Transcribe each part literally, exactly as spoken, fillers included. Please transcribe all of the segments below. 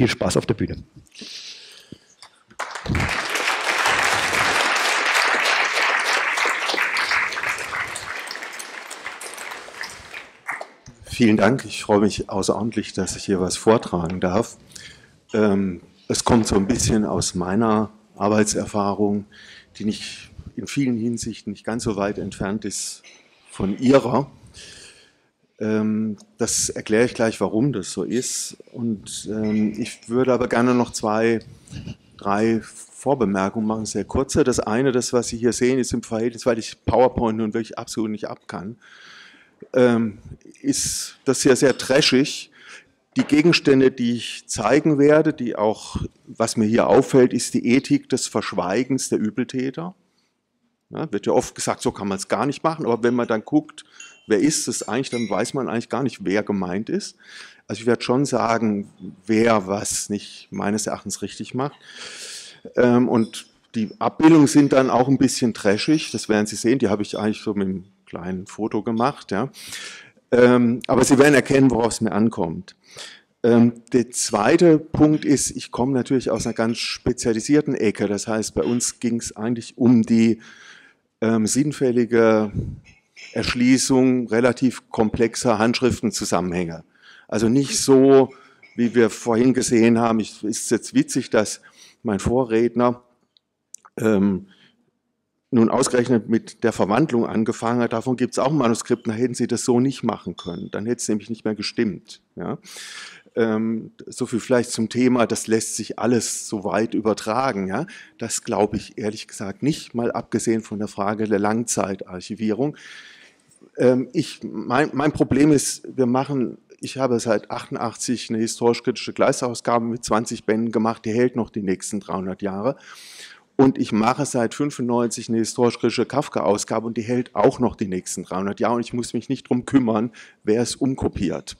Viel Spaß auf der Bühne. Vielen Dank. Ich freue mich außerordentlich, dass ich hier was vortragen darf. Es kommt so ein bisschen aus meiner Arbeitserfahrung, die nicht in vielen Hinsichten nicht ganz so weit entfernt ist von Ihrer. Das erkläre ich gleich, warum das so ist. Und ich würde aber gerne noch zwei, drei Vorbemerkungen machen, sehr kurze. Das eine, das, was Sie hier sehen, ist im Verhältnis, weil ich PowerPoint nun wirklich absolut nicht ab kann, ist das hier sehr trashig. Die Gegenstände, die ich zeigen werde, die auch, was mir hier auffällt, ist die Ethik des Verschweigens der Übeltäter. Ja, wird ja oft gesagt, so kann man es gar nicht machen, aber wenn man dann guckt, wer ist es eigentlich, dann weiß man eigentlich gar nicht, wer gemeint ist. Also ich werde schon sagen, wer was nicht meines Erachtens richtig macht. Und die Abbildungen sind dann auch ein bisschen trashig, das werden Sie sehen, die habe ich eigentlich so mit einem kleinen Foto gemacht, ja. Aber Sie werden erkennen, worauf es mir ankommt. Der zweite Punkt ist, ich komme natürlich aus einer ganz spezialisierten Ecke. Das heißt, bei uns ging es eigentlich um die ähm, sinnfällige Erschließung relativ komplexer Handschriftenzusammenhänge. Also nicht so, wie wir vorhin gesehen haben. Es ist jetzt witzig, dass mein Vorredner ähm, nun ausgerechnet mit der Verwandlung angefangen hat, davon gibt es auch ein Manuskript, dann hätten sie das so nicht machen können, dann hätte es nämlich nicht mehr gestimmt. Ja? Ähm, so viel vielleicht zum Thema, das lässt sich alles so weit übertragen. Ja? Das glaube ich ehrlich gesagt nicht, mal abgesehen von der Frage der Langzeitarchivierung. Ähm, ich, mein, mein Problem ist, wir machen, ich habe seit achtundachtzig eine historisch-kritische Kleistausgabe mit zwanzig Bänden gemacht, die hält noch die nächsten dreihundert Jahre. Und ich mache seit fünfundneunzig eine historisch-kritische Kafka-Ausgabe und die hält auch noch die nächsten dreihundert Jahre. Und ich muss mich nicht darum kümmern, wer es umkopiert.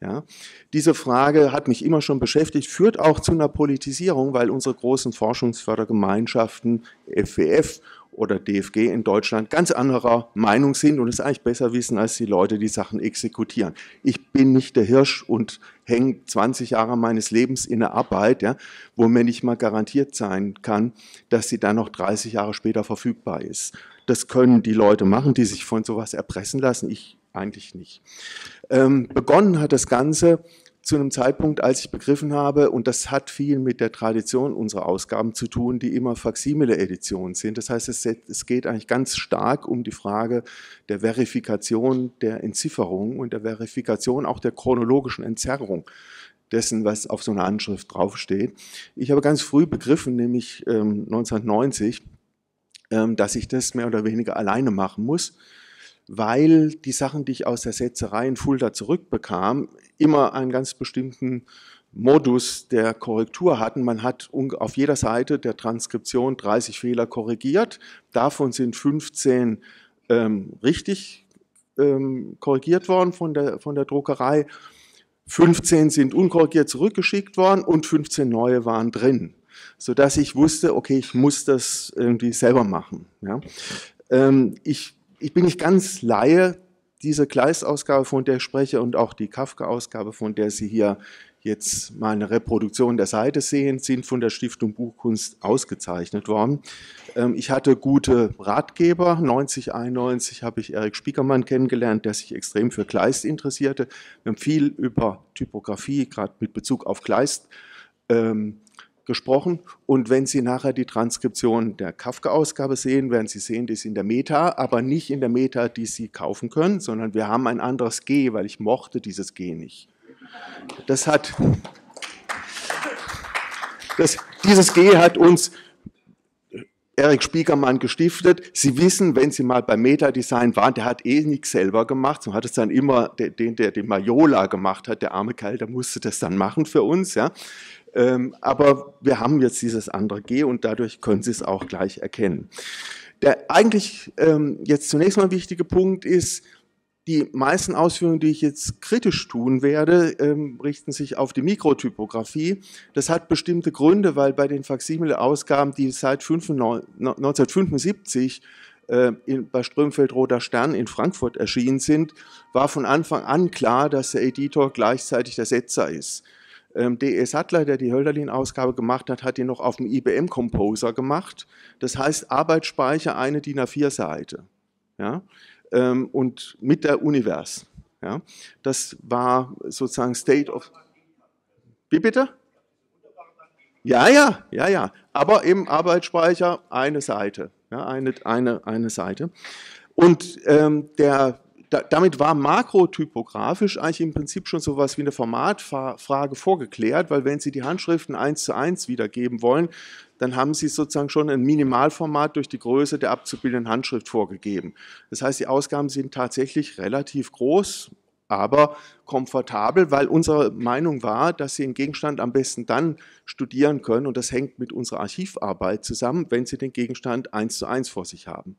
Ja? Diese Frage hat mich immer schon beschäftigt, führt auch zu einer Politisierung, weil unsere großen Forschungsfördergemeinschaften, F W F oder D F G in Deutschland, ganz anderer Meinung sind und es eigentlich besser wissen als die Leute, die Sachen exekutieren. Ich bin nicht der Hirsch und hänge zwanzig Jahre meines Lebens in der Arbeit, ja, wo mir nicht mal garantiert sein kann, dass sie dann noch dreißig Jahre später verfügbar ist. Das können die Leute machen, die sich von sowas erpressen lassen, ich eigentlich nicht. Ähm, begonnen hat das Ganze zu einem Zeitpunkt, als ich begriffen habe, und das hat viel mit der Tradition unserer Ausgaben zu tun, die immer Faksimile-Editionen sind. Das heißt, es geht eigentlich ganz stark um die Frage der Verifikation der Entzifferung und der Verifikation auch der chronologischen Entzerrung dessen, was auf so einer Handschrift draufsteht. Ich habe ganz früh begriffen, nämlich neunzehnhundertneunzig, dass ich das mehr oder weniger alleine machen muss, weil die Sachen, die ich aus der Setzerei in Fulda zurückbekam, immer einen ganz bestimmten Modus der Korrektur hatten. Man hat auf jeder Seite der Transkription dreißig Fehler korrigiert, davon sind fünfzehn ähm, richtig ähm, korrigiert worden von der, von der Druckerei, fünfzehn sind unkorrigiert zurückgeschickt worden und fünfzehn neue waren drin, sodass ich wusste, okay, ich muss das irgendwie selber machen. Ja? Ähm, ich Ich bin nicht ganz Laie, diese Kleist-Ausgabe, von der ich spreche, und auch die Kafka-Ausgabe, von der Sie hier jetzt mal eine Reproduktion der Seite sehen, sind von der Stiftung Buchkunst ausgezeichnet worden. Ich hatte gute Ratgeber. neunzig, einundneunzig habe ich Erik Spiekermann kennengelernt, der sich extrem für Kleist interessierte. Wir haben viel über Typografie, gerade mit Bezug auf Kleist, ähm, gesprochen. Und wenn Sie nachher die Transkription der Kafka-Ausgabe sehen, werden Sie sehen, die ist in der Meta, aber nicht in der Meta, die Sie kaufen können, sondern wir haben ein anderes G, weil ich mochte dieses G nicht. Das hat, das, dieses G hat uns Erik Spiekermann gestiftet. Sie wissen, wenn Sie mal bei Meta-Design waren, der hat eh nichts selber gemacht, so hat es dann immer den, der den Majola gemacht hat, der arme Kerl, der musste das dann machen für uns, ja. Aber wir haben jetzt dieses andere G und dadurch können Sie es auch gleich erkennen. Der eigentlich ähm, jetzt zunächst mal wichtige Punkt ist, die meisten Ausführungen, die ich jetzt kritisch tun werde, ähm, richten sich auf die Mikrotypografie. Das hat bestimmte Gründe, weil bei den Faksimile-Ausgaben, die seit neunzehnhundertfünfundsiebzig äh, in, bei Strömfeld Roter Stern in Frankfurt erschienen sind, war von Anfang an klar, dass der Editor gleichzeitig der Setzer ist. Ähm, D E Sattler, der die Hölderlin-Ausgabe gemacht hat, hat die noch auf dem I B M-Composer gemacht. Das heißt, Arbeitsspeicher, eine D I N A vier Seite. Ja? Ähm, und mit der Univers. Ja? Das war sozusagen State of... Wie bitte? Ja, ja, ja, ja. Aber im Arbeitsspeicher eine Seite. Ja, eine, eine, eine Seite. Und ähm, der, da, damit war makrotypografisch eigentlich im Prinzip schon so etwas wie eine Formatfrage vorgeklärt, weil wenn Sie die Handschriften eins zu eins wiedergeben wollen, dann haben Sie sozusagen schon ein Minimalformat durch die Größe der abzubildenden Handschrift vorgegeben. Das heißt, die Ausgaben sind tatsächlich relativ groß, aber komfortabel, weil unsere Meinung war, dass Sie den Gegenstand am besten dann studieren können, und das hängt mit unserer Archivarbeit zusammen, wenn Sie den Gegenstand eins zu eins vor sich haben.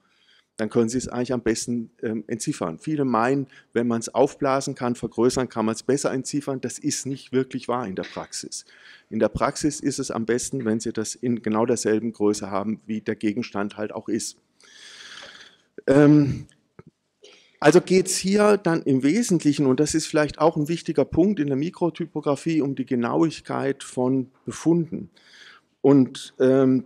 Dann können Sie es eigentlich am besten ähm, entziffern. Viele meinen, wenn man es aufblasen kann, vergrößern, kann man es besser entziffern. Das ist nicht wirklich wahr in der Praxis. In der Praxis ist es am besten, wenn Sie das in genau derselben Größe haben, wie der Gegenstand halt auch ist. Ähm, Also geht es hier dann im Wesentlichen, und das ist vielleicht auch ein wichtiger Punkt in der Mikrotypografie, um die Genauigkeit von Befunden. Und ähm,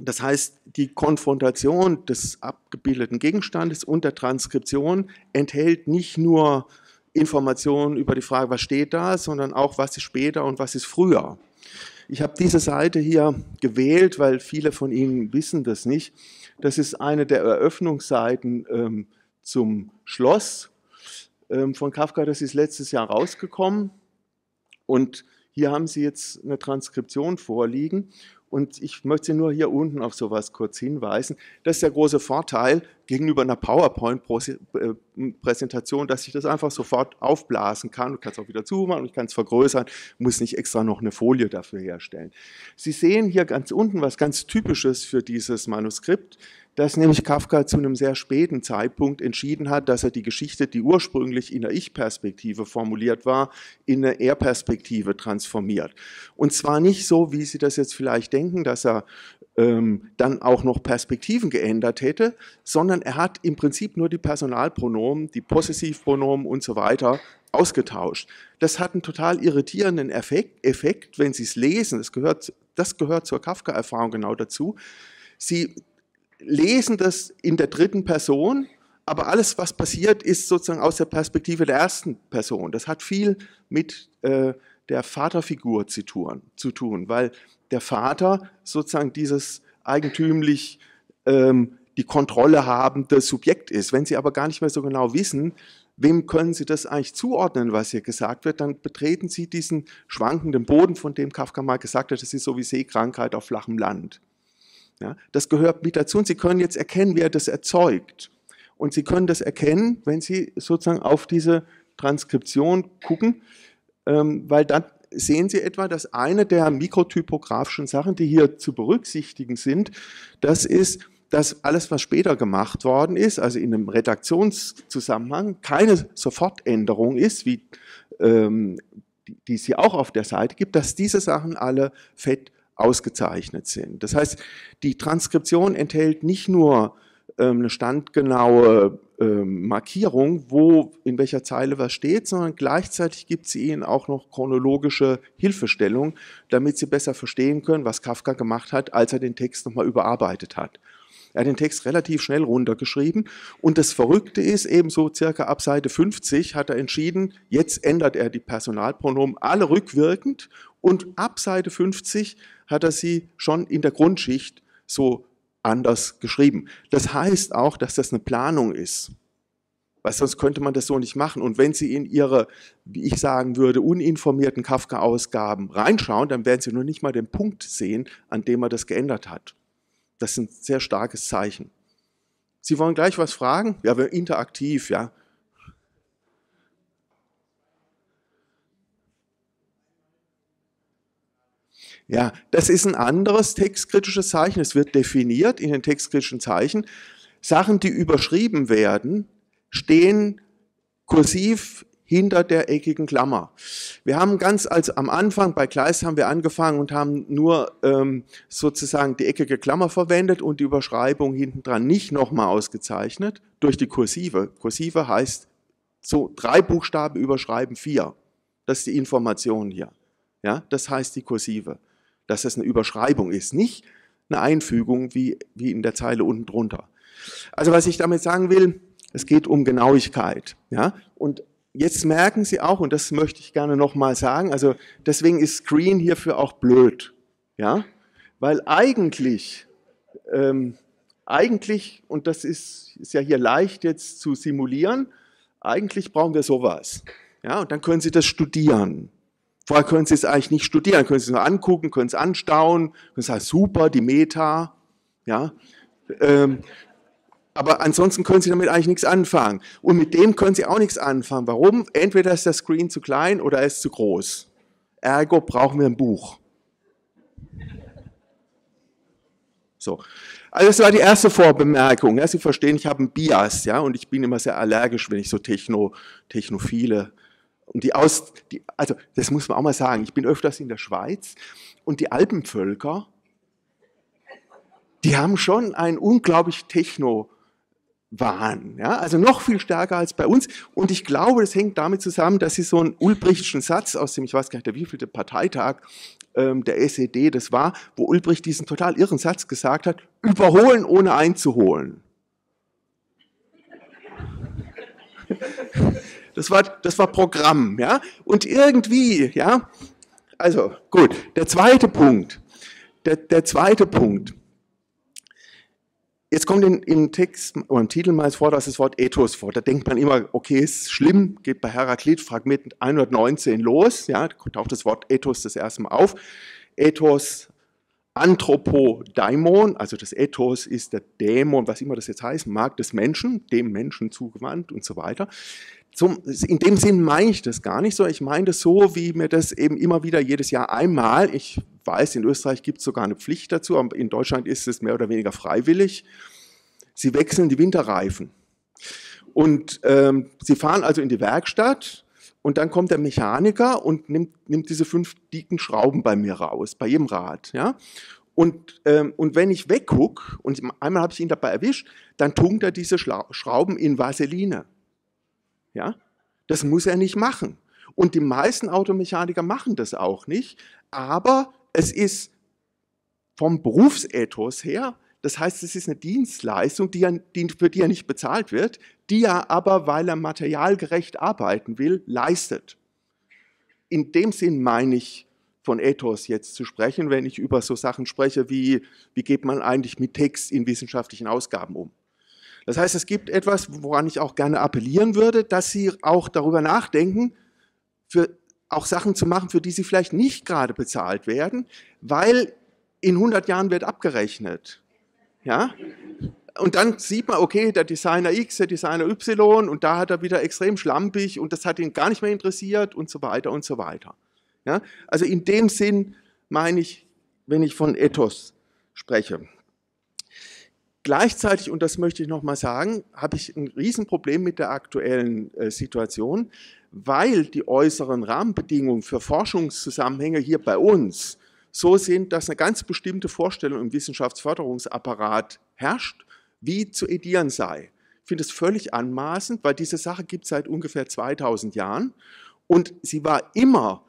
das heißt, die Konfrontation des abgebildeten Gegenstandes und der Transkription enthält nicht nur Informationen über die Frage, was steht da, sondern auch, was ist später und was ist früher. Ich habe diese Seite hier gewählt, weil viele von Ihnen wissen das nicht. Das ist eine der Eröffnungsseiten ähm, zum Schloss von Kafka, das ist letztes Jahr rausgekommen, und hier haben Sie jetzt eine Transkription vorliegen, und ich möchte Sie nur hier unten auf sowas kurz hinweisen. Das ist der große Vorteil gegenüber einer PowerPoint-Präsentation, dass ich das einfach sofort aufblasen kann, und kann es auch wieder zumachen und ich kann es vergrößern, muss nicht extra noch eine Folie dafür herstellen. Sie sehen hier ganz unten was ganz Typisches für dieses Manuskript, dass nämlich Kafka zu einem sehr späten Zeitpunkt entschieden hat, dass er die Geschichte, die ursprünglich in der Ich-Perspektive formuliert war, in eine Er-Perspektive transformiert. Und zwar nicht so, wie Sie das jetzt vielleicht denken, dass er ähm, dann auch noch Perspektiven geändert hätte, sondern er hat im Prinzip nur die Personalpronomen, die Possessivpronomen und so weiter ausgetauscht. Das hat einen total irritierenden Effekt, Effekt wenn Sie es lesen. Das gehört, das gehört zur Kafka-Erfahrung genau dazu. Sie lesen das in der dritten Person, aber alles, was passiert, ist sozusagen aus der Perspektive der ersten Person. Das hat viel mit äh, der Vaterfigur zu tun, zu tun, weil der Vater sozusagen dieses eigentümlich ähm, die Kontrolle habende Subjekt ist. Wenn Sie aber gar nicht mehr so genau wissen, wem können Sie das eigentlich zuordnen, was hier gesagt wird, dann betreten Sie diesen schwankenden Boden, von dem Kafka mal gesagt hat, das ist so wie Seekrankheit auf flachem Land. Ja, das gehört mit dazu, und Sie können jetzt erkennen, wie er das erzeugt. Und Sie können das erkennen, wenn Sie sozusagen auf diese Transkription gucken, ähm, weil dann sehen Sie etwa, dass eine der mikrotypografischen Sachen, die hier zu berücksichtigen sind, das ist, dass alles, was später gemacht worden ist, also in einem Redaktionszusammenhang, keine Sofortänderung ist, wie, ähm, die, die es hier auch auf der Seite gibt, dass diese Sachen alle fett ausgezeichnet sind. Das heißt, die Transkription enthält nicht nur ähm, eine standgenaue ähm, Markierung, wo in welcher Zeile was steht, sondern gleichzeitig gibt sie Ihnen auch noch chronologische Hilfestellung, damit Sie besser verstehen können, was Kafka gemacht hat, als er den Text nochmal überarbeitet hat. Er hat den Text relativ schnell runtergeschrieben, und das Verrückte ist, ebenso circa ab Seite fünfzig hat er entschieden, jetzt ändert er die Personalpronomen alle rückwirkend, und ab Seite fünfzig hat er sie schon in der Grundschicht so anders geschrieben. Das heißt auch, dass das eine Planung ist, weil sonst könnte man das so nicht machen. Und wenn Sie in Ihre, wie ich sagen würde, uninformierten Kafka-Ausgaben reinschauen, dann werden Sie nur nicht mal den Punkt sehen, an dem er das geändert hat. Das ist ein sehr starkes Zeichen. Sie wollen gleich was fragen? Ja, wir interaktiv, ja. Ja, das ist ein anderes textkritisches Zeichen. Es wird definiert in den textkritischen Zeichen. Sachen, die überschrieben werden, stehen kursiv hinter der eckigen Klammer. Wir haben ganz, also am Anfang bei Kleist haben wir angefangen und haben nur ähm, sozusagen die eckige Klammer verwendet und die Überschreibung hinten dran nicht nochmal ausgezeichnet durch die Kursive. Kursive heißt, so drei Buchstaben überschreiben vier. Das ist die Information hier. Ja, das heißt die Kursive, dass es eine Überschreibung ist, nicht eine Einfügung wie, wie in der Zeile unten drunter. Also was ich damit sagen will, es geht um Genauigkeit. Ja? Und jetzt merken Sie auch, und das möchte ich gerne nochmal sagen, also deswegen ist Screen hierfür auch blöd. Ja? Weil eigentlich, ähm, eigentlich, und das ist, ist ja hier leicht jetzt zu simulieren, eigentlich brauchen wir sowas. Ja? Und dann können Sie das studieren. Vorher können Sie es eigentlich nicht studieren, können Sie es nur angucken, können es anstauen, können sagen, super, die Meta. Ja? Ähm, aber ansonsten können Sie damit eigentlich nichts anfangen. Und mit dem können Sie auch nichts anfangen. Warum? Entweder ist der Screen zu klein oder er ist zu groß. Ergo brauchen wir ein Buch. So. Also das war die erste Vorbemerkung. Ja, Sie verstehen, ich habe einen Bias, ja, und ich bin immer sehr allergisch, wenn ich so Techno, Technophile. Und die Aus, die, also das muss man auch mal sagen, ich bin öfters in der Schweiz und die Alpenvölker, die haben schon einen unglaublich Techno-Wahn, ja? Also noch viel stärker als bei uns. Und ich glaube, das hängt damit zusammen, dass sie so einen ulbrichtschen Satz, aus dem ich weiß gar nicht, der wievielte Parteitag ähm, der S E D das war, wo Ulbricht diesen total irren Satz gesagt hat, überholen ohne einzuholen. Das war, das war Programm, ja? Und irgendwie, ja? Also gut, der zweite Punkt, der, der zweite Punkt. Jetzt kommt in, im Text oder im Titel meines Vortrags das Wort Ethos vor. Da denkt man immer, okay, ist schlimm, geht bei Heraklit, Fragment hundertneunzehn los. Ja, da taucht das Wort Ethos das erste Mal auf. Ethos, Anthropodaimon, also das Ethos ist der Dämon, was immer das jetzt heißt, mag des Menschen, dem Menschen zugewandt und so weiter. Zum, in dem Sinn meine ich das gar nicht so. Ich meine das so, wie mir das eben immer wieder jedes Jahr einmal, ich weiß, in Österreich gibt es sogar eine Pflicht dazu, aber in Deutschland ist es mehr oder weniger freiwillig. Sie wechseln die Winterreifen. Und ähm, sie fahren also in die Werkstatt und dann kommt der Mechaniker und nimmt, nimmt diese fünf dicken Schrauben bei mir raus, bei jedem Rad. Ja? Und, ähm, und wenn ich weggucke, und einmal habe ich ihn dabei erwischt, dann tunkt er diese Schla- Schrauben in Vaseline. Ja? Das muss er nicht machen. Und die meisten Automechaniker machen das auch nicht, aber es ist vom Berufsethos her, das heißt, es ist eine Dienstleistung, die er, die, für die er nicht bezahlt wird, die er aber, weil er materialgerecht arbeiten will, leistet. In dem Sinn meine ich, von Ethos jetzt zu sprechen, wenn ich über so Sachen spreche, wie, wie geht man eigentlich mit Text in wissenschaftlichen Ausgaben um. Das heißt, es gibt etwas, woran ich auch gerne appellieren würde, dass Sie auch darüber nachdenken, für auch Sachen zu machen, für die sie vielleicht nicht gerade bezahlt werden, weil in hundert Jahren wird abgerechnet. Ja? Und dann sieht man, okay, der Designer X, der Designer Y und da hat er wieder extrem schlampig und das hat ihn gar nicht mehr interessiert und so weiter und so weiter. Ja? Also in dem Sinn meine ich, wenn ich von Ethos spreche. Gleichzeitig, und das möchte ich nochmal sagen, habe ich ein Riesenproblem mit der aktuellen äh, Situation, weil die äußeren Rahmenbedingungen für Forschungszusammenhänge hier bei uns so sind, dass eine ganz bestimmte Vorstellung im Wissenschaftsförderungsapparat herrscht, wie zu edieren sei. Ich finde es völlig anmaßend, weil diese Sache gibt es seit ungefähr zweitausend Jahren und sie war immer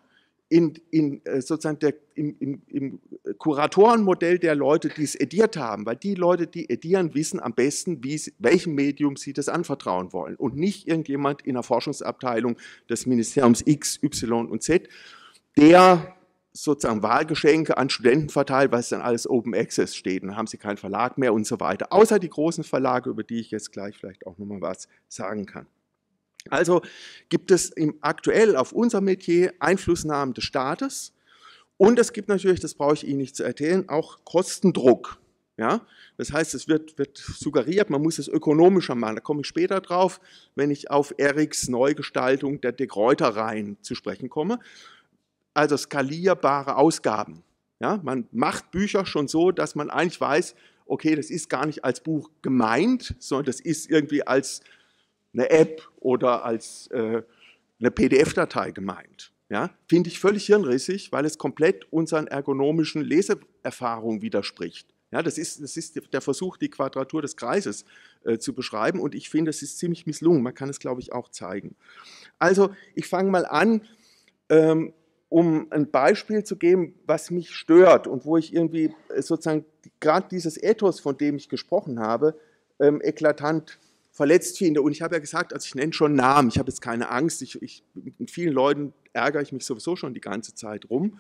in, in, sozusagen der, im, im, im Kuratorenmodell der Leute, die es ediert haben, weil die Leute, die edieren, wissen am besten, wie, welchem Medium sie das anvertrauen wollen und nicht irgendjemand in der Forschungsabteilung des Ministeriums X, Y und Z, der sozusagen Wahlgeschenke an Studenten verteilt, weil es dann alles Open Access steht, dann haben sie keinen Verlag mehr und so weiter, außer die großen Verlage, über die ich jetzt gleich vielleicht auch nochmal was sagen kann. Also gibt es im aktuell auf unser Metier Einflussnahmen des Staates und es gibt natürlich, das brauche ich Ihnen nicht zu erzählen, auch Kostendruck. Ja? Das heißt, es wird, wird suggeriert, man muss es ökonomischer machen. Da komme ich später drauf, wenn ich auf Eriks Neugestaltung der De Gruyter rein zu sprechen komme. Also skalierbare Ausgaben. Ja? Man macht Bücher schon so, dass man eigentlich weiß, okay, das ist gar nicht als Buch gemeint, sondern das ist irgendwie als eine App oder als äh, eine P D F-Datei gemeint. Ja? Finde ich völlig hirnrissig, weil es komplett unseren ergonomischen Leseerfahrungen widerspricht. Ja, das ist, das ist der Versuch, die Quadratur des Kreises äh, zu beschreiben und ich finde, das ist ziemlich misslungen. Man kann es, glaube ich, auch zeigen. Also, ich fange mal an ähm, um ein Beispiel zu geben, was mich stört und wo ich irgendwie sozusagen gerade dieses Ethos, von dem ich gesprochen habe, ähm, eklatant verletzt finde. Und ich habe ja gesagt, also ich nenne schon Namen, ich habe jetzt keine Angst, ich, ich, mit vielen Leuten ärgere ich mich sowieso schon die ganze Zeit rum.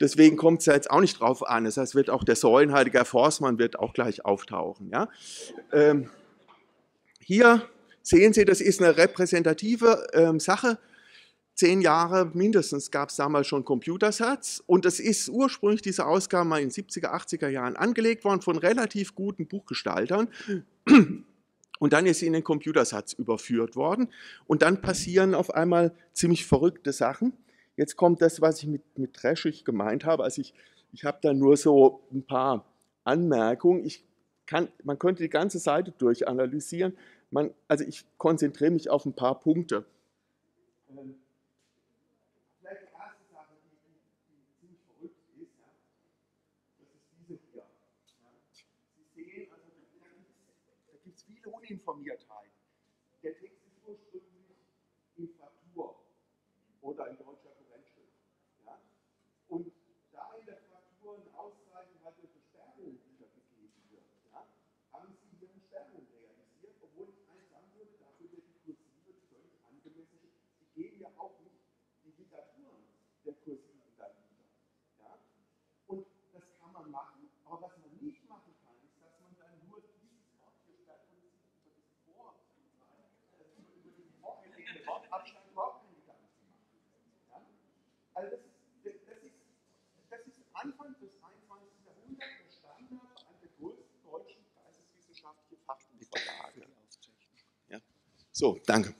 Deswegen kommt es ja jetzt auch nicht drauf an. Das heißt, wird auch der Säulenheiliger Forssman wird auch gleich auftauchen. Ja? Ähm, hier sehen Sie, das ist eine repräsentative ähm, Sache. Zehn Jahre mindestens gab es damals schon Computersatz und das ist ursprünglich, diese Ausgabe mal in den siebziger, achtziger Jahren angelegt worden von relativ guten Buchgestaltern. Und dann ist sie in den Computersatz überführt worden. Und dann passieren auf einmal ziemlich verrückte Sachen. Jetzt kommt das, was ich mit, mit trashig gemeint habe. Also ich, ich habe da nur so ein paar Anmerkungen. Ich kann, man könnte die ganze Seite durchanalysieren. Man, also ich konzentriere mich auf ein paar Punkte. Vielleicht die erste Sache, die ziemlich verrückt ist, das ist diese hier. Sie sehen also, da gibt es viele Uninformiertheiten. Der Text ist ursprünglich in Fraktur oder in deutscher Kurrentschrift. Ja? Und da in der Fraktur ein Ausreichen halt durch eine Sternenbücher gegeben wird, ja? Haben sie ihren Sternen realisiert, obwohl ich eins sagen würde, dafür wird die Kursive völlig angemessen. Sie geben ja auch nicht die Diktaturen der Kursiven dann wieder. Ja? Und das kann man machen, aber was man nicht machen kann, ist, dass man dann nur dieses Wort hier statt und über das Vor, über das vorgelegene Wort abstand überhaupt keine Gedanken zu machen. Ja? Also das ist, das, ist, das ist Anfang des einundzwanzigsten Jahrhunderts der Standard an der größten deutschen geisteswissenschaftlichen Fachbuchverlage. Ja. So, danke.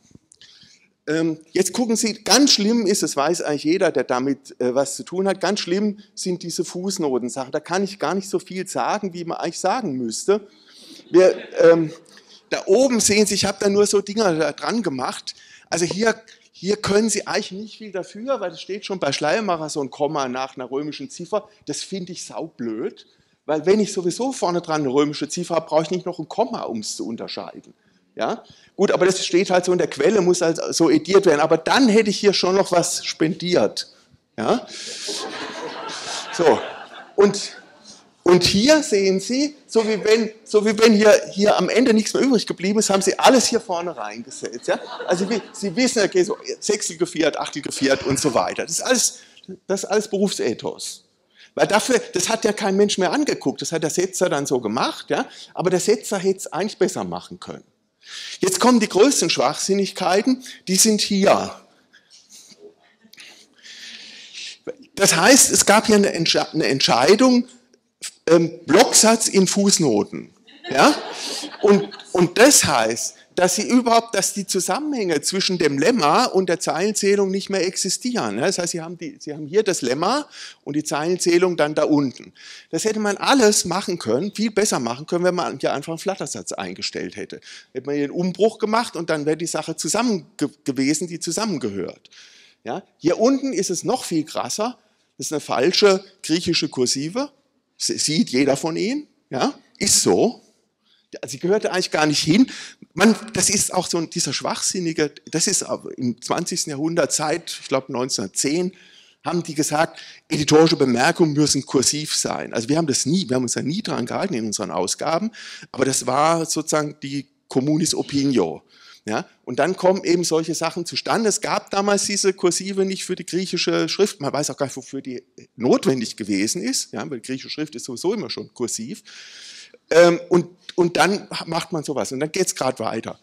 Jetzt gucken Sie, ganz schlimm ist, das weiß eigentlich jeder, der damit äh, was zu tun hat, ganz schlimm sind diese Fußnotensachen. Da kann ich gar nicht so viel sagen, wie man eigentlich sagen müsste. Wir, ähm, da oben sehen Sie, ich habe da nur so Dinger da dran gemacht. Also hier, hier können Sie eigentlich nicht viel dafür, weil es steht schon bei Schleiermacher so ein Komma nach einer römischen Ziffer. Das finde ich saublöd, weil wenn ich sowieso vorne dran eine römische Ziffer habe, brauche ich nicht noch ein Komma, um es zu unterscheiden. Ja, gut, aber das steht halt so in der Quelle, muss halt so ediert werden. Aber dann hätte ich hier schon noch was spendiert. Ja? So. Und, und hier sehen Sie, so wie wenn, so wie wenn hier, hier am Ende nichts mehr übrig geblieben ist, haben Sie alles hier vorne reingesetzt. Ja? Also Sie, Sie wissen, okay, so Sechstel geviert, Achtel geviert und so weiter. Das ist alles, das ist alles Berufsethos. Weil dafür, das hat ja kein Mensch mehr angeguckt. Das hat der Setzer dann so gemacht. Ja? Aber der Setzer hätte es eigentlich besser machen können. Jetzt kommen die größten Schwachsinnigkeiten, die sind hier. Das heißt, es gab hier eine Entscheidung, ähm, Blocksatz in Fußnoten. Ja? Und, und das heißt, dass sie überhaupt, dass die Zusammenhänge zwischen dem Lemma und der Zeilenzählung nicht mehr existieren. Das heißt, sie haben, die, sie haben hier das Lemma und die Zeilenzählung dann da unten. Das hätte man alles machen können, viel besser machen können, wenn man hier einfach einen Flattersatz eingestellt hätte. Hätte man hier einen Umbruch gemacht und dann wäre die Sache zusammen ge- gewesen, die zusammengehört. Ja? Hier unten ist es noch viel krasser. Das ist eine falsche griechische Kursive. Das sieht jeder von Ihnen. Ja? Ist so. Sie gehörte eigentlich gar nicht hin. Man, das ist auch so dieser schwachsinnige, das ist im zwanzigsten Jahrhundert, seit, ich glaube neunzehnhundertzehn, haben die gesagt, editorische Bemerkungen müssen kursiv sein. Also wir haben das nie, wir haben uns da nie dran gehalten in unseren Ausgaben, aber das war sozusagen die Communis Opinio. Ja? Und dann kommen eben solche Sachen zustande. Es gab damals diese Kursive nicht für die griechische Schrift. Man weiß auch gar nicht, wofür die notwendig gewesen ist, ja? Weil die griechische Schrift ist sowieso immer schon kursiv. Ähm, und, und dann macht man sowas und dann geht es gerade weiter.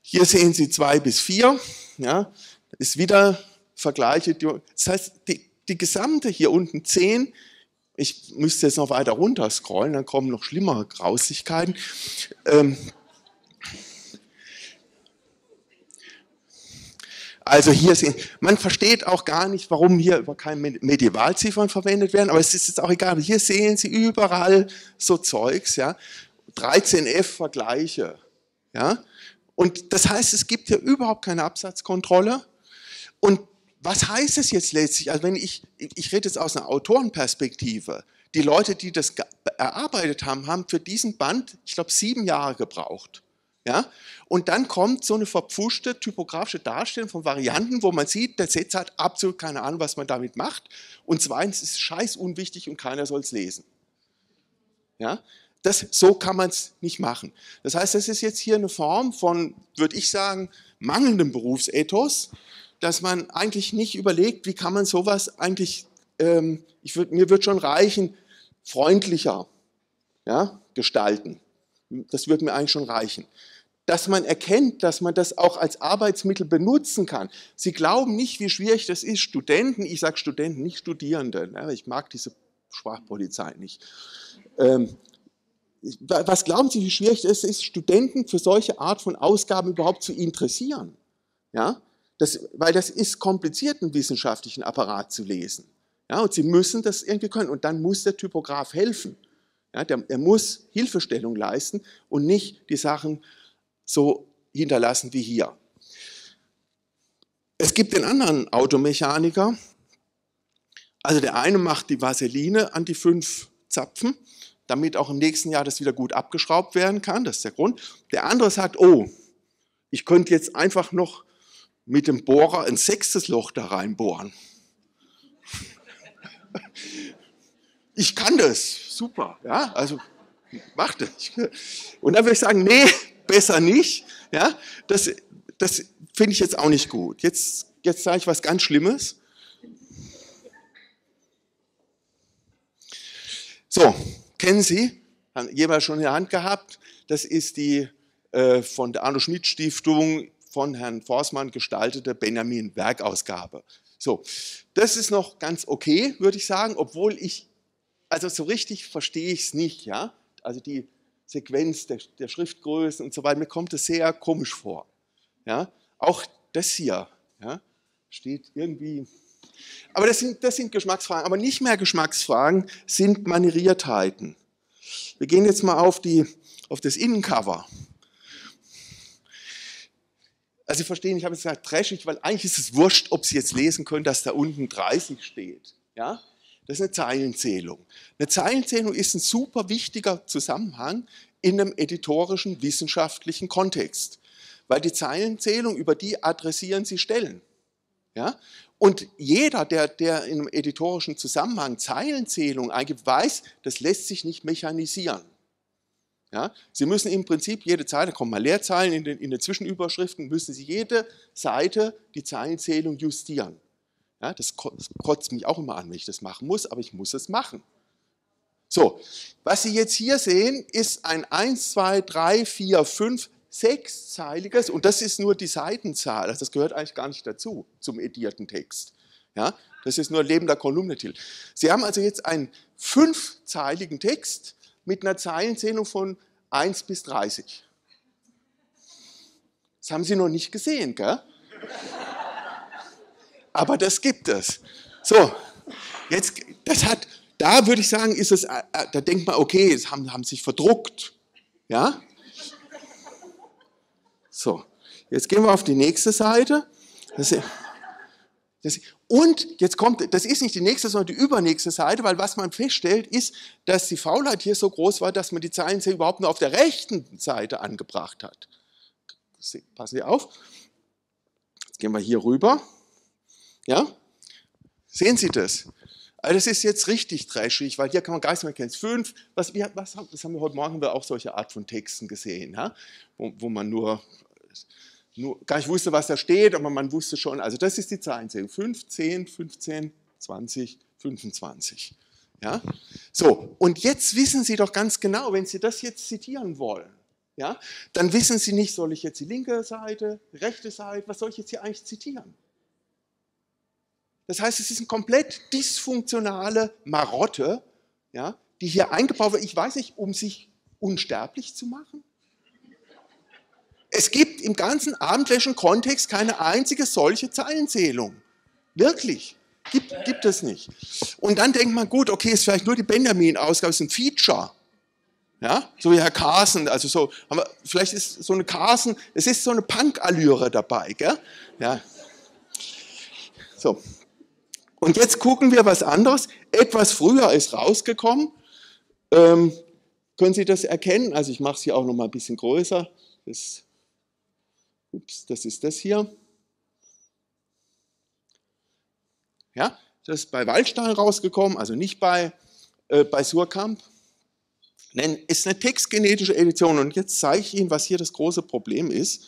Hier sehen Sie zwei bis vier, ja, ist wieder Vergleiche. Die, das heißt, die, die gesamte hier unten zehn, ich müsste jetzt noch weiter runter scrollen, dann kommen noch schlimmere Grausigkeiten. Ähm, Also hier sehen, man versteht auch gar nicht, warum hier über keine Medievalziffern verwendet werden, aber es ist jetzt auch egal. Hier sehen Sie überall so Zeugs, ja, dreizehn F Vergleiche, ja, und das heißt, es gibt hier überhaupt keine Absatzkontrolle. Und was heißt es jetzt letztlich? Also wenn ich, ich rede jetzt aus einer Autorenperspektive. Die Leute, die das erarbeitet haben, haben für diesen Band, ich glaube, sieben Jahre gebraucht. Ja? Und dann kommt so eine verpfuschte typografische Darstellung von Varianten, wo man sieht, der Setzer hat absolut keine Ahnung, was man damit macht. Und zweitens ist es scheiß unwichtig und keiner soll es lesen. Ja? Das, so kann man es nicht machen. Das heißt, das ist jetzt hier eine Form von, würde ich sagen, mangelndem Berufsethos, dass man eigentlich nicht überlegt, wie kann man sowas eigentlich, ähm, ich würd, mir würde schon reichen, freundlicher ja, gestalten. Das würde mir eigentlich schon reichen. Dass man erkennt, dass man das auch als Arbeitsmittel benutzen kann. Sie glauben nicht, wie schwierig das ist. Studenten, ich sage Studenten, nicht Studierende. Ja, ich mag diese Sprachpolizei nicht. Ähm, was glauben Sie, wie schwierig es ist, Studenten für solche Art von Ausgaben überhaupt zu interessieren? Ja, das, weil das ist kompliziert, einen wissenschaftlichen Apparat zu lesen. Ja, und Sie müssen das irgendwie können. Und dann muss der Typograf helfen. Ja, der, er muss Hilfestellung leisten und nicht die Sachen so hinterlassen wie hier. Es gibt den anderen Automechaniker. Also der eine macht die Vaseline an die fünf Zapfen, damit auch im nächsten Jahr das wieder gut abgeschraubt werden kann. Das ist der Grund. Der andere sagt, oh, ich könnte jetzt einfach noch mit dem Bohrer ein sechstes Loch da reinbohren. Ich kann das, super, ja, also mach das. Und dann würde ich sagen, nee, besser nicht, ja, das, das finde ich jetzt auch nicht gut. Jetzt, jetzt sage ich was ganz Schlimmes. So, kennen Sie, haben jeweils schon in der Hand gehabt, das ist die äh, von der Arno-Schmidt-Stiftung von Herrn Forssman gestaltete Benjamin-Werkausgabe. So, das ist noch ganz okay, würde ich sagen, obwohl ich, also so richtig verstehe ich es nicht, ja, also die Sequenz der, der Schriftgrößen und so weiter, mir kommt das sehr komisch vor, ja, auch das hier, ja, steht irgendwie, aber das sind, das sind Geschmacksfragen, aber nicht mehr Geschmacksfragen sind Manieriertheiten. Wir gehen jetzt mal auf, die, auf das Innencover. Also Sie verstehen, ich habe jetzt gesagt, trashig, weil eigentlich ist es wurscht, ob Sie jetzt lesen können, dass da unten dreißig steht. Ja? Das ist eine Zeilenzählung. Eine Zeilenzählung ist ein super wichtiger Zusammenhang in einem editorischen, wissenschaftlichen Kontext. Weil die Zeilenzählung, über die adressieren Sie Stellen. Ja? Und jeder, der, der in einem editorischen Zusammenhang Zeilenzählung eingibt, weiß, das lässt sich nicht mechanisieren. Ja, Sie müssen im Prinzip jede Zeile, da kommen mal Leerzeilen in den, in den Zwischenüberschriften, müssen Sie jede Seite die Zeilenzählung justieren. Ja, das kotzt mich auch immer an, wenn ich das machen muss, aber ich muss es machen. So, was Sie jetzt hier sehen, ist ein eins, zwei, drei, vier, fünf, sechszeiliges, und das ist nur die Seitenzahl, also das gehört eigentlich gar nicht dazu, zum edierten Text. Ja, das ist nur lebender Kolumnentitel. Sie haben also jetzt einen fünfzeiligen Text, mit einer Zeilenzählung von eins bis dreißig. Das haben Sie noch nicht gesehen, gell? Aber das gibt es. So, jetzt, das hat, da würde ich sagen, ist es, da denkt man, okay, es haben, haben sich verdruckt. Ja? So, jetzt gehen wir auf die nächste Seite. Das, das, Und jetzt kommt, das ist nicht die nächste, sondern die übernächste Seite, weil was man feststellt ist, dass die Faulheit hier so groß war, dass man die Zeilenzählung überhaupt nur auf der rechten Seite angebracht hat. Passen Sie auf. Jetzt gehen wir hier rüber. Ja? Sehen Sie das? Also das ist jetzt richtig trashig, weil hier kann man gar nicht mehr kennen. Fünf, was, wir, was haben, das haben wir heute Morgen haben wir auch solche Art von Texten gesehen, ja? wo, wo man nur... Nur, gar nicht wusste, was da steht, aber man wusste schon, also das ist die Zeilenzählung. fünf, zehn, fünfzehn, zwanzig, fünfundzwanzig. Ja? So, und jetzt wissen Sie doch ganz genau, wenn Sie das jetzt zitieren wollen, ja, dann wissen Sie nicht, soll ich jetzt die linke Seite, die rechte Seite, was soll ich jetzt hier eigentlich zitieren? Das heißt, es ist eine komplett dysfunktionale Marotte, ja, die hier eingebaut wird, ich weiß nicht, um sich unsterblich zu machen. Es gibt im ganzen abendländischen Kontext keine einzige solche Zeilenzählung. Wirklich. Gibt, gibt es nicht. Und dann denkt man, gut, okay, ist vielleicht nur die Benjamin-Ausgabe, ist ein Feature. Ja? So wie Herr Carson, also so, aber vielleicht ist so eine Carson, es ist so eine Punk-Allüre dabei, gell? Ja. So. Und jetzt gucken wir was anderes. Etwas früher ist rausgekommen. Ähm, können Sie das erkennen? Also ich mache es hier auch noch mal ein bisschen größer. Das, ups, das ist das hier. Ja, das ist bei Waldstein rausgekommen, also nicht bei, äh, bei Suhrkamp. Denn es ist eine textgenetische Edition und jetzt zeige ich Ihnen, was hier das große Problem ist.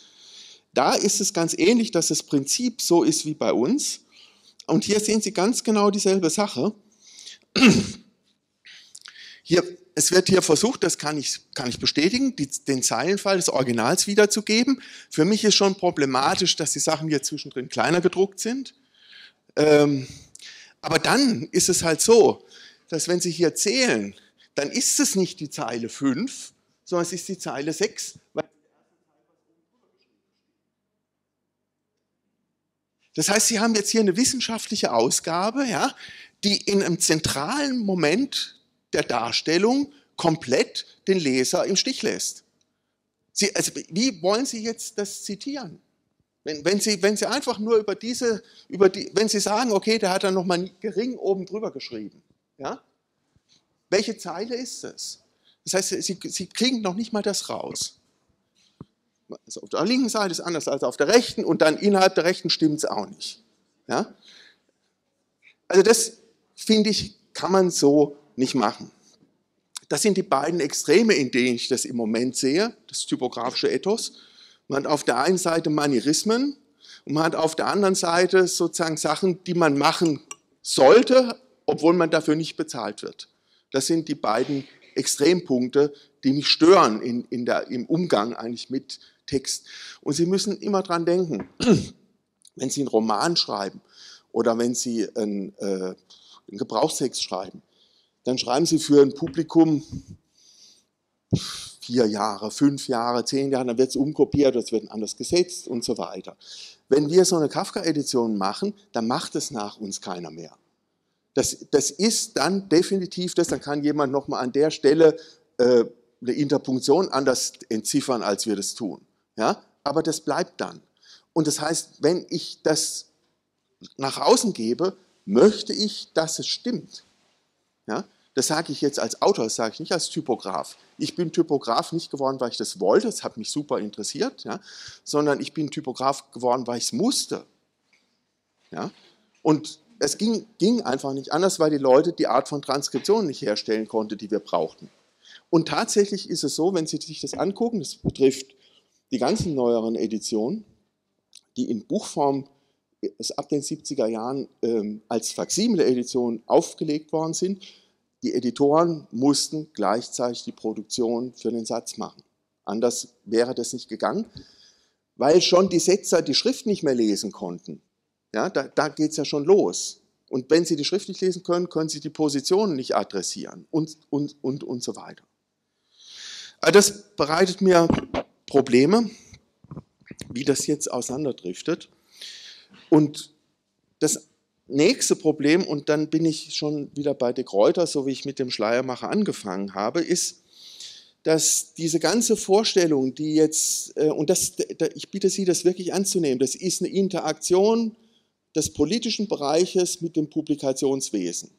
Da ist es ganz ähnlich, dass das Prinzip so ist wie bei uns. Und hier sehen Sie ganz genau dieselbe Sache. Hier, es wird hier versucht, das kann ich, kann ich bestätigen, die, den Zeilenfall des Originals wiederzugeben. Für mich ist schon problematisch, dass die Sachen hier zwischendrin kleiner gedruckt sind. Ähm, aber dann ist es halt so, dass wenn Sie hier zählen, dann ist es nicht die Zeile fünf, sondern es ist die Zeile sechs. Weil das heißt, Sie haben jetzt hier eine wissenschaftliche Ausgabe, ja, die in einem zentralen Moment der Darstellung komplett den Leser im Stich lässt. Sie, also, wie wollen Sie jetzt das zitieren? Wenn, wenn, Sie, wenn Sie einfach nur über diese, über die, wenn Sie sagen, okay, der hat dann nochmal gering oben drüber geschrieben, ja? Welche Zeile ist es? Das heißt, Sie, Sie kriegen noch nicht mal das raus. Also auf der linken Seite ist anders als auf der rechten und dann innerhalb der rechten stimmt es auch nicht. Ja? Also das, finde ich, kann man so nicht machen. Das sind die beiden Extreme, in denen ich das im Moment sehe, das typografische Ethos. Man hat auf der einen Seite Manierismen und man hat auf der anderen Seite sozusagen Sachen, die man machen sollte, obwohl man dafür nicht bezahlt wird. Das sind die beiden Extrempunkte, die mich stören in, in der, im Umgang eigentlich mit Text. Und Sie müssen immer dran denken, wenn Sie einen Roman schreiben oder wenn Sie einen, äh, einen Gebrauchstext schreiben, dann schreiben Sie für ein Publikum vier Jahre, fünf Jahre, zehn Jahre, dann wird es umkopiert, es wird anders gesetzt und so weiter. Wenn wir so eine Kafka-Edition machen, dann macht es nach uns keiner mehr. Das, das ist dann definitiv das, dann kann jemand nochmal an der Stelle äh, eine Interpunktion anders entziffern, als wir das tun. Ja? Aber das bleibt dann. Und das heißt, wenn ich das nach außen gebe, möchte ich, dass es stimmt. Ja? Das sage ich jetzt als Autor, das sage ich nicht als Typograf. Ich bin Typograf nicht geworden, weil ich das wollte, das hat mich super interessiert, ja? Sondern ich bin Typograf geworden, weil ich es musste. Ja? Und es ging, ging einfach nicht anders, weil die Leute die Art von Transkription nicht herstellen konnten, die wir brauchten. Und tatsächlich ist es so, wenn Sie sich das angucken, das betrifft die ganzen neueren Editionen, die in Buchform ab den siebziger Jahren ähm, als Faksimile-Edition aufgelegt worden sind, die Editoren mussten gleichzeitig die Produktion für den Satz machen. Anders wäre das nicht gegangen, weil schon die Setzer die Schrift nicht mehr lesen konnten. Ja, da da geht es ja schon los. Und wenn Sie die Schrift nicht lesen können, können Sie die Positionen nicht adressieren und, und, und, und so weiter. Also das bereitet mir Probleme, wie das jetzt auseinanderdriftet. Und das nächste Problem, und dann bin ich schon wieder bei De Gruyter, so wie ich mit dem Schleiermacher angefangen habe, ist, dass diese ganze Vorstellung, die jetzt, und das, ich bitte Sie, das wirklich anzunehmen, das ist eine Interaktion des politischen Bereiches mit dem Publikationswesen.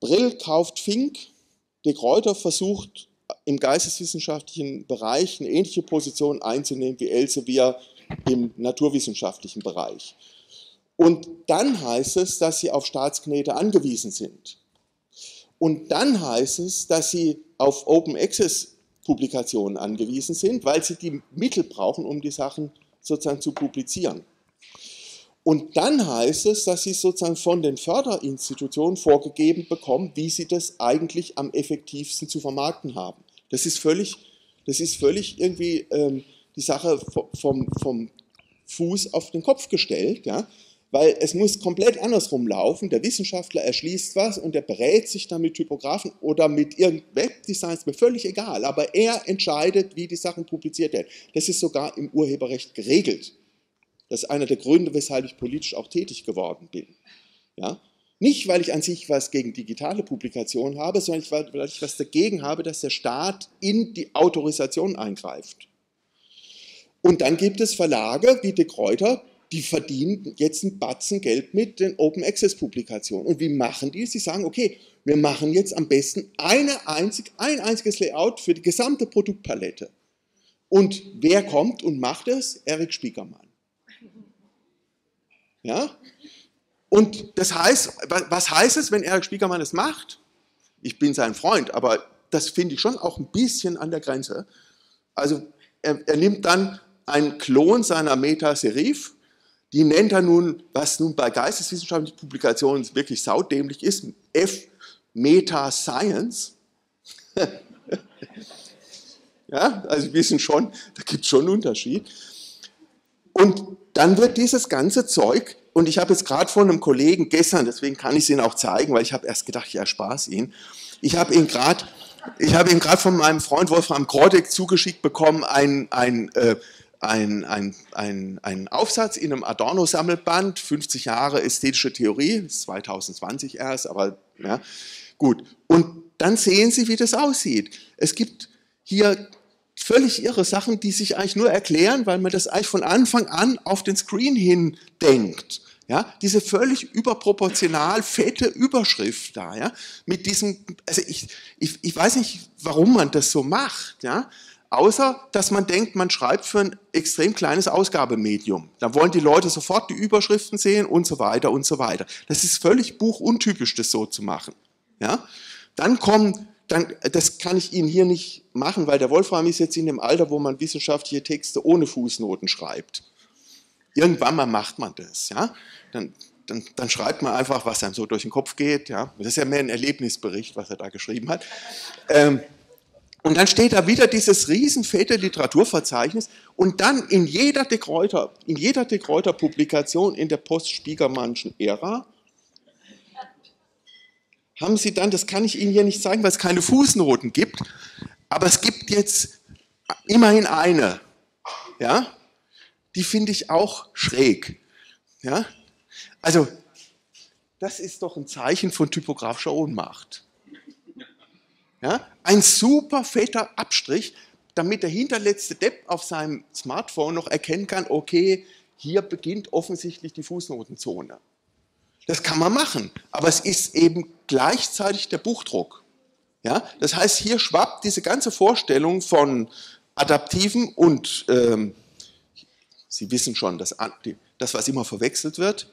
Brill kauft Fink, De Gruyter versucht im geisteswissenschaftlichen Bereich eine ähnliche Position einzunehmen wie Elsevier im naturwissenschaftlichen Bereich. Und dann heißt es, dass sie auf Staatsknete angewiesen sind. Und dann heißt es, dass sie auf Open-Access-Publikationen angewiesen sind, weil sie die Mittel brauchen, um die Sachen sozusagen zu publizieren. Und dann heißt es, dass sie sozusagen von den Förderinstitutionen vorgegeben bekommen, wie sie das eigentlich am effektivsten zu vermarkten haben. Das ist völlig, das ist völlig irgendwie ähm, die Sache vom, vom Fuß auf den Kopf gestellt, ja? Weil es muss komplett andersrum laufen. Der Wissenschaftler erschließt was und er berät sich dann mit Typografen oder mit irgendeinem Webdesign, ist mir völlig egal, aber er entscheidet, wie die Sachen publiziert werden. Das ist sogar im Urheberrecht geregelt. Das ist einer der Gründe, weshalb ich politisch auch tätig geworden bin. Ja? Nicht, weil ich an sich was gegen digitale Publikationen habe, sondern weil ich was dagegen habe, dass der Staat in die Autorisation eingreift. Und dann gibt es Verlage wie De Gruyter, die verdienen jetzt einen Batzen Geld mit den Open-Access-Publikationen. Und wie machen die? Sie sagen, okay, wir machen jetzt am besten eine einzig, ein einziges Layout für die gesamte Produktpalette. Und wer kommt und macht es? Erik Spiekermann. Ja? Und das heißt, was heißt es, wenn Erik Spiekermann es macht? Ich bin sein Freund, aber das finde ich schon auch ein bisschen an der Grenze. Also er, er nimmt dann einen Klon seiner Meta-Serif, die nennt er nun, was nun bei geisteswissenschaftlichen Publikationen wirklich saudämlich ist, F-Meta-Science. Ja, also wir wissen schon, da gibt es schon einen Unterschied. Und dann wird dieses ganze Zeug, und ich habe jetzt gerade von einem Kollegen gestern, deswegen kann ich es Ihnen auch zeigen, weil ich habe erst gedacht, ich erspare es Ihnen. Ich habe ihn gerade hab von meinem Freund Wolfram Krodek zugeschickt bekommen, einen äh, ein, ein, ein, ein Aufsatz in einem Adorno-Sammelband, fünfzig Jahre ästhetische Theorie, zweitausendzwanzig erst, aber ja, gut. Und dann sehen Sie, wie das aussieht. Es gibt hier völlig irre Sachen, die sich eigentlich nur erklären, weil man das eigentlich von Anfang an auf den Screen hin denkt. Ja, diese völlig überproportional fette Überschrift da, ja, mit diesem, also ich, ich, ich weiß nicht, warum man das so macht, ja, außer, dass man denkt, man schreibt für ein extrem kleines Ausgabemedium. Da wollen die Leute sofort die Überschriften sehen und so weiter und so weiter. Das ist völlig buchuntypisch, das so zu machen, ja. Dann kommen Dann, das kann ich Ihnen hier nicht machen, weil der Wolfram ist jetzt in dem Alter, wo man wissenschaftliche Texte ohne Fußnoten schreibt. Irgendwann mal macht man das, ja? Dann, dann, dann schreibt man einfach, was einem so durch den Kopf geht, ja? Das ist ja mehr ein Erlebnisbericht, was er da geschrieben hat. Ähm, und dann steht da wieder dieses riesenfette Literaturverzeichnis und dann in jeder De Gruyter, in jeder De Gruyter Publikation in der post-Spiekermannschen Ära haben Sie dann, das kann ich Ihnen hier nicht zeigen, weil es keine Fußnoten gibt, aber es gibt jetzt immerhin eine, ja, die finde ich auch schräg, ja, also das ist doch ein Zeichen von typografischer Ohnmacht, ja, ein super fetter Abstrich, damit der hinterletzte Depp auf seinem Smartphone noch erkennen kann, okay, hier beginnt offensichtlich die Fußnotenzone. Das kann man machen, aber es ist eben gleichzeitig der Buchdruck. Ja? Das heißt, hier schwappt diese ganze Vorstellung von adaptiven und, ähm, Sie wissen schon, das, das, was immer verwechselt wird,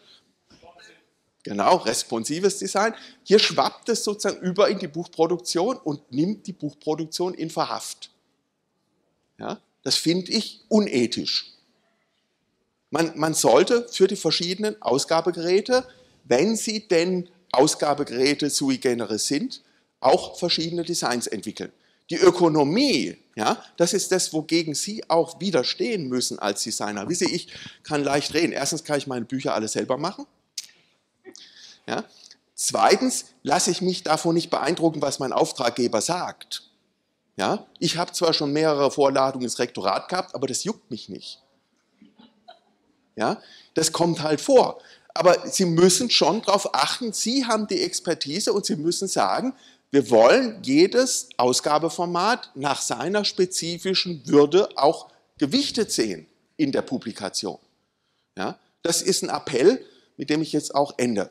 genau, responsives Design, hier schwappt es sozusagen über in die Buchproduktion und nimmt die Buchproduktion in Verhaft. Ja? Das finde ich unethisch. Man, man sollte für die verschiedenen Ausgabegeräte, wenn sie denn Ausgabegeräte sui generis sind, auch verschiedene Designs entwickeln. Die Ökonomie, ja, das ist das, wogegen Sie auch widerstehen müssen als Designer. Wissen Sie, ich kann leicht reden. Erstens kann ich meine Bücher alle selber machen. Ja. Zweitens lasse ich mich davon nicht beeindrucken, was mein Auftraggeber sagt. Ja. Ich habe zwar schon mehrere Vorladungen ins Rektorat gehabt, aber das juckt mich nicht. Ja. Das kommt halt vor. Aber Sie müssen schon darauf achten, Sie haben die Expertise und Sie müssen sagen, wir wollen jedes Ausgabeformat nach seiner spezifischen Würde auch gewichtet sehen in der Publikation. Ja, das ist ein Appell, mit dem ich jetzt auch ende.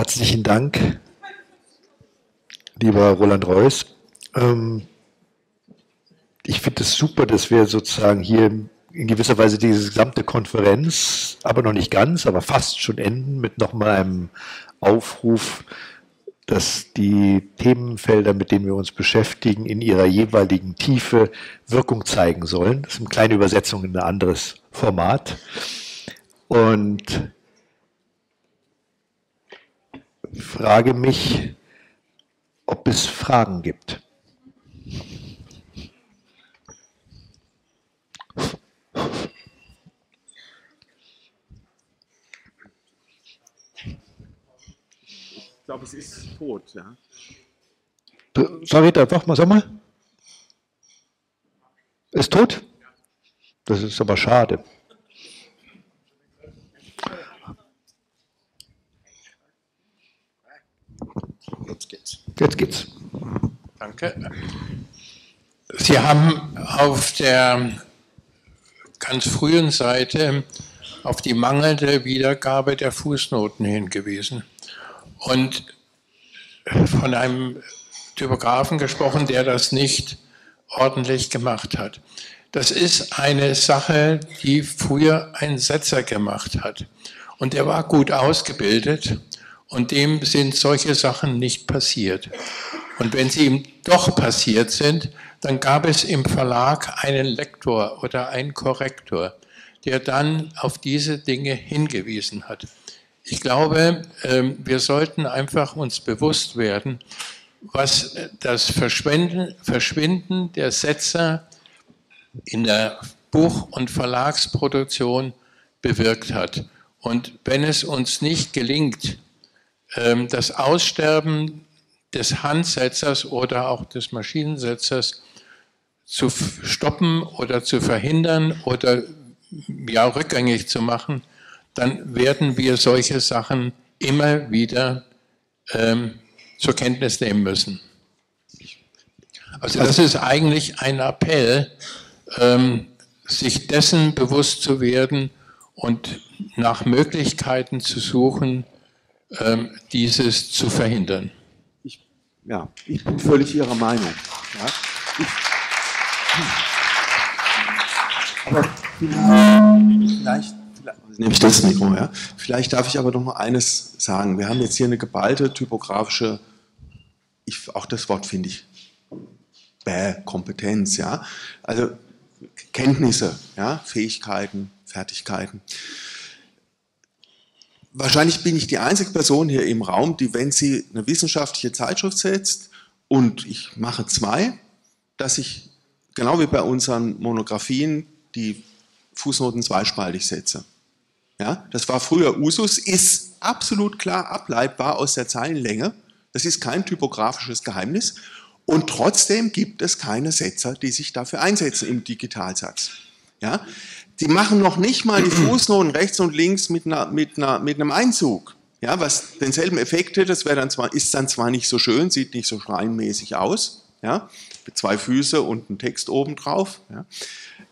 Herzlichen Dank, lieber Roland Reuß. Ich finde es super, dass wir sozusagen hier in gewisser Weise diese gesamte Konferenz, aber noch nicht ganz, aber fast schon enden mit nochmal einem Aufruf, dass die Themenfelder, mit denen wir uns beschäftigen, in ihrer jeweiligen Tiefe Wirkung zeigen sollen. Das ist eine kleine Übersetzung in ein anderes Format. Und ich frage mich, ob es Fragen gibt. Ich glaube, es ist tot, ja. Sorry, einfach mal, sag mal. Ist tot? Das ist aber schade. Jetzt geht's. Jetzt geht's. Danke. Sie haben auf der ganz frühen Seite auf die mangelnde Wiedergabe der Fußnoten hingewiesen und von einem Typografen gesprochen, der das nicht ordentlich gemacht hat. Das ist eine Sache, die früher ein Setzer gemacht hat. Und er war gut ausgebildet und dem sind solche Sachen nicht passiert. Und wenn sie ihm doch passiert sind, dann gab es im Verlag einen Lektor oder einen Korrektor, der dann auf diese Dinge hingewiesen hat. Ich glaube, wir sollten einfach uns bewusst werden, was das Verschwinden, Verschwinden der Setzer in der Buch- und Verlagsproduktion bewirkt hat. Und wenn es uns nicht gelingt, das Aussterben des Handsetzers oder auch des Maschinensetzers zu stoppen oder zu verhindern oder ja, rückgängig zu machen, dann werden wir solche Sachen immer wieder ähm, zur Kenntnis nehmen müssen. Also das ist eigentlich ein Appell, ähm, sich dessen bewusst zu werden und nach Möglichkeiten zu suchen, ähm, dieses zu verhindern. Ich, ja, ich bin völlig Ihrer Meinung. Ja, ich, aber vielleicht, vielleicht nehme ich das Mikro, ja. Vielleicht darf ich aber noch mal eines sagen. Wir haben jetzt hier eine geballte typografische, ich, auch das Wort finde ich, bäh, Kompetenz, ja. Also Kenntnisse, ja, Fähigkeiten, Fertigkeiten. Wahrscheinlich bin ich die einzige Person hier im Raum, die, wenn sie eine wissenschaftliche Zeitschrift setzt und ich mache zwei, dass ich, genau wie bei unseren Monographien, die Fußnoten zweispaltig setze. Ja, das war früher Usus, ist absolut klar ableitbar aus der Zeilenlänge. Das ist kein typografisches Geheimnis. Und trotzdem gibt es keine Setzer, die sich dafür einsetzen im Digitalsatz. Ja? Die machen noch nicht mal die Fußnoten rechts und links mit, einer, mit, einer, mit einem Einzug, ja, was denselben Effekt hätte. Das wäre dann zwar, ist dann zwar nicht so schön, sieht nicht so schreinmäßig aus, ja, mit zwei Füße und einem Text obendrauf, ja.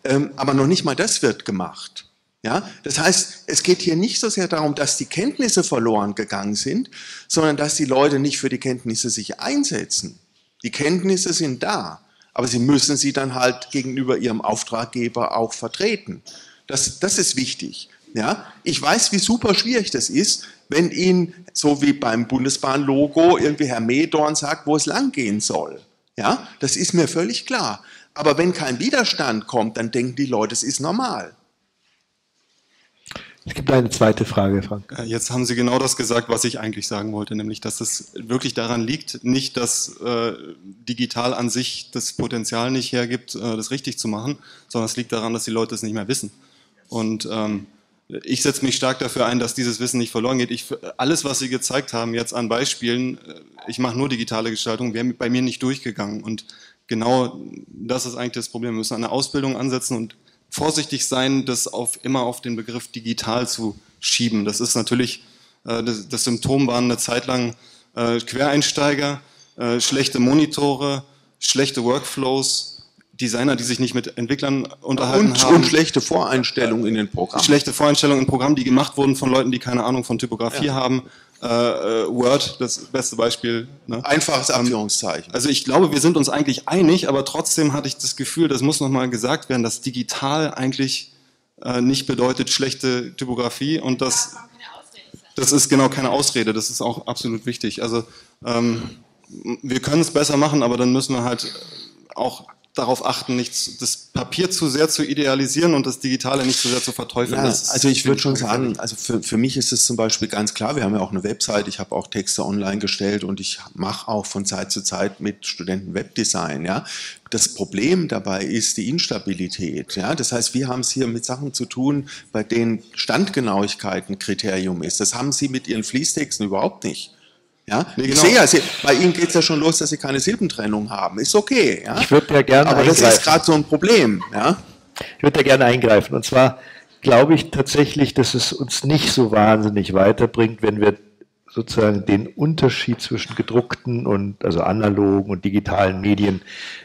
Ähm, aber noch nicht mal das wird gemacht. Ja? Das heißt, es geht hier nicht so sehr darum, dass die Kenntnisse verloren gegangen sind, sondern dass die Leute nicht für die Kenntnisse sich einsetzen. Die Kenntnisse sind da, aber sie müssen sie dann halt gegenüber ihrem Auftraggeber auch vertreten. Das, das ist wichtig. Ja? Ich weiß, wie super schwierig das ist, wenn Ihnen, so wie beim Bundesbahnlogo, irgendwie Herr Mehdorn sagt, wo es lang gehen soll. Ja? Das ist mir völlig klar. Aber wenn kein Widerstand kommt, dann denken die Leute, es ist normal. Es gibt eine zweite Frage, Frank. Jetzt haben Sie genau das gesagt, was ich eigentlich sagen wollte, nämlich, dass es wirklich daran liegt, nicht, dass äh, digital an sich das Potenzial nicht hergibt, äh, das richtig zu machen, sondern es liegt daran, dass die Leute es nicht mehr wissen. Und ähm, ich setze mich stark dafür ein, dass dieses Wissen nicht verloren geht. Ich, alles, was Sie gezeigt haben jetzt an Beispielen, ich mache nur digitale Gestaltung, wäre bei mir nicht durchgegangen. Und genau das ist eigentlich das Problem. Wir müssen an der Ausbildung ansetzen und vorsichtig sein, das auf, immer auf den Begriff digital zu schieben. Das ist natürlich, äh, das, das Symptom waren eine Zeit lang äh, Quereinsteiger, äh, schlechte Monitore, schlechte Workflows, Designer, die sich nicht mit Entwicklern unterhalten und, haben. Und schlechte Voreinstellungen in den Programmen. Schlechte Voreinstellungen in Programmen, die gemacht wurden von Leuten, die keine Ahnung von Typografie ja. haben. Äh, äh, Word, das beste Beispiel. Ne? Einfaches Anführungszeichen. Also ich glaube, wir sind uns eigentlich einig, aber trotzdem hatte ich das Gefühl, das muss nochmal gesagt werden, dass digital eigentlich äh, nicht bedeutet schlechte Typografie und das, das ist genau keine Ausrede, das ist auch absolut wichtig. Also ähm, wir können es besser machen, aber dann müssen wir halt auch darauf achten, nicht das Papier zu sehr zu idealisieren und das Digitale nicht zu sehr zu verteufeln. Ja, also ich würde schon sagen, also für, für mich ist es zum Beispiel ganz klar, wir haben ja auch eine Website, ich habe auch Texte online gestellt und ich mache auch von Zeit zu Zeit mit Studenten Webdesign. Ja. Das Problem dabei ist die Instabilität. Ja. Das heißt, wir haben es hier mit Sachen zu tun, bei denen Standgenauigkeit ein Kriterium ist. Das haben Sie mit Ihren Fließtexten überhaupt nicht. Ja, nee, genau. Ich sehe ja, Sie, bei Ihnen geht es ja schon los, dass Sie keine Silbentrennung haben. Ist okay. Ja? Ich würde ja gerne Aber eingreifen. Das ist gerade so ein Problem. Ja? Ich würde da gerne eingreifen. Und zwar glaube ich tatsächlich, dass es uns nicht so wahnsinnig weiterbringt, wenn wir sozusagen den Unterschied zwischen gedruckten und also analogen und digitalen Medien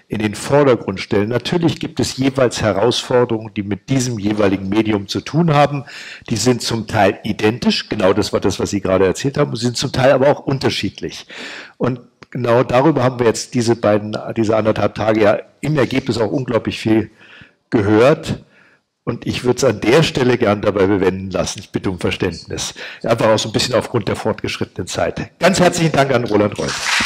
in den Vordergrund stellen. Natürlich gibt es jeweils Herausforderungen, die mit diesem jeweiligen Medium zu tun haben. Die sind zum Teil identisch, genau das war das, was Sie gerade erzählt haben, und sind zum Teil aber auch unterschiedlich. Und genau darüber haben wir jetzt diese beiden, diese anderthalb Tage ja im Ergebnis auch unglaublich viel gehört. Und ich würde es an der Stelle gern dabei bewenden lassen. Ich bitte um Verständnis. Einfach auch so ein bisschen aufgrund der fortgeschrittenen Zeit. Ganz herzlichen Dank an Roland Reuß.